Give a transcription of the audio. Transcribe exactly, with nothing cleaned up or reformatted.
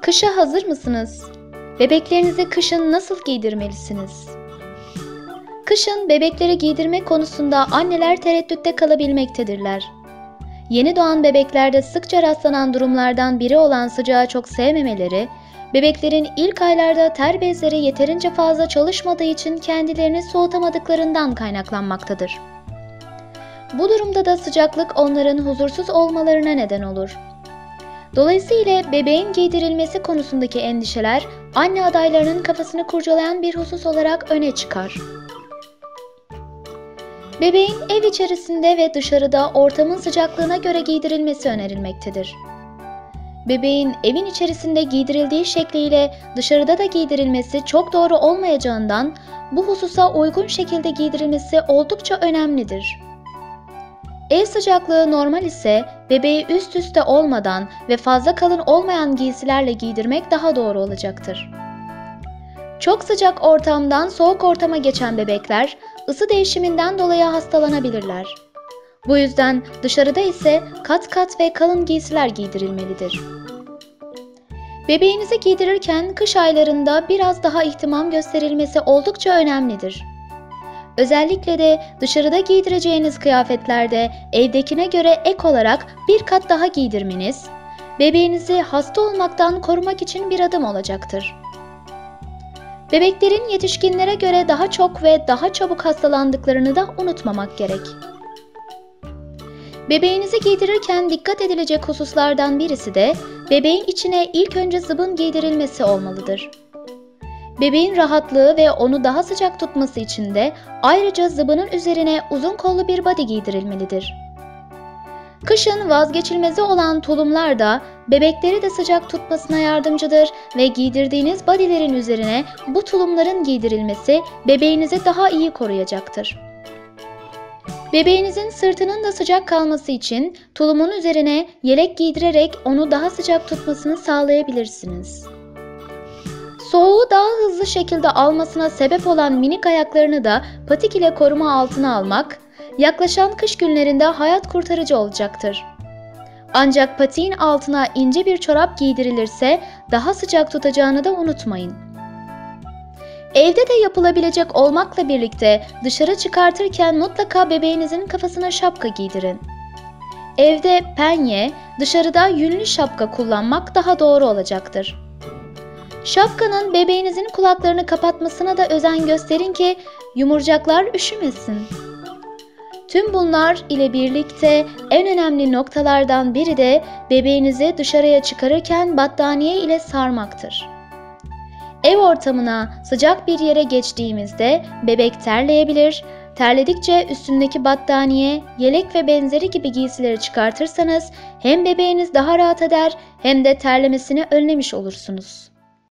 Kışa hazır mısınız? Bebeklerinizi kışın nasıl giydirmelisiniz? Kışın bebeklere giydirme konusunda anneler tereddütte kalabilmektedirler. Yeni doğan bebeklerde sıkça rastlanan durumlardan biri olan sıcağı çok sevmemeleri, bebeklerin ilk aylarda ter bezleri yeterince fazla çalışmadığı için kendilerini soğutamadıklarından kaynaklanmaktadır. Bu durumda da sıcaklık onların huzursuz olmalarına neden olur. Dolayısıyla bebeğin giydirilmesi konusundaki endişeler anne adaylarının kafasını kurcalayan bir husus olarak öne çıkar. Bebeğin ev içerisinde ve dışarıda ortamın sıcaklığına göre giydirilmesi önerilmektedir. Bebeğin evin içerisinde giydirildiği şekliyle dışarıda da giydirilmesi çok doğru olmayacağından bu hususa uygun şekilde giydirilmesi oldukça önemlidir. Ev sıcaklığı normal ise bebeği üst üste olmadan ve fazla kalın olmayan giysilerle giydirmek daha doğru olacaktır. Çok sıcak ortamdan soğuk ortama geçen bebekler ısı değişiminden dolayı hastalanabilirler. Bu yüzden dışarıda ise kat kat ve kalın giysiler giydirilmelidir. Bebeğinizi giydirirken kış aylarında biraz daha ihtimam gösterilmesi oldukça önemlidir. Özellikle de dışarıda giydireceğiniz kıyafetlerde evdekine göre ek olarak bir kat daha giydirmeniz, bebeğinizi hasta olmaktan korumak için bir adım olacaktır. Bebeklerin yetişkinlere göre daha çok ve daha çabuk hastalandıklarını da unutmamak gerek. Bebeğinizi giydirirken dikkat edilecek hususlardan birisi de bebeğin içine ilk önce zıbın giydirilmesi olmalıdır. Bebeğin rahatlığı ve onu daha sıcak tutması için de ayrıca zıbının üzerine uzun kollu bir body giydirilmelidir. Kışın vazgeçilmezi olan tulumlar da bebekleri de sıcak tutmasına yardımcıdır ve giydirdiğiniz bodylerin üzerine bu tulumların giydirilmesi bebeğinizi daha iyi koruyacaktır. Bebeğinizin sırtının da sıcak kalması için tulumun üzerine yelek giydirerek onu daha sıcak tutmasını sağlayabilirsiniz. Soğuğu daha hızlı şekilde almasına sebep olan minik ayaklarını da patik ile koruma altına almak, yaklaşan kış günlerinde hayat kurtarıcı olacaktır. Ancak patiğin altına ince bir çorap giydirilirse daha sıcak tutacağını da unutmayın. Evde de yapılabilecek olmakla birlikte dışarı çıkartırken mutlaka bebeğinizin kafasına şapka giydirin. Evde penye, dışarıda yünlü şapka kullanmak daha doğru olacaktır. Şapkanın bebeğinizin kulaklarını kapatmasına da özen gösterin ki yumurcaklar üşümesin. Tüm bunlar ile birlikte en önemli noktalardan biri de bebeğinizi dışarıya çıkarırken battaniye ile sarmaktır. Ev ortamına sıcak bir yere geçtiğimizde bebek terleyebilir, terledikçe üstündeki battaniye, yelek ve benzeri gibi giysileri çıkartırsanız hem bebeğiniz daha rahat eder hem de terlemesini önlemiş olursunuz.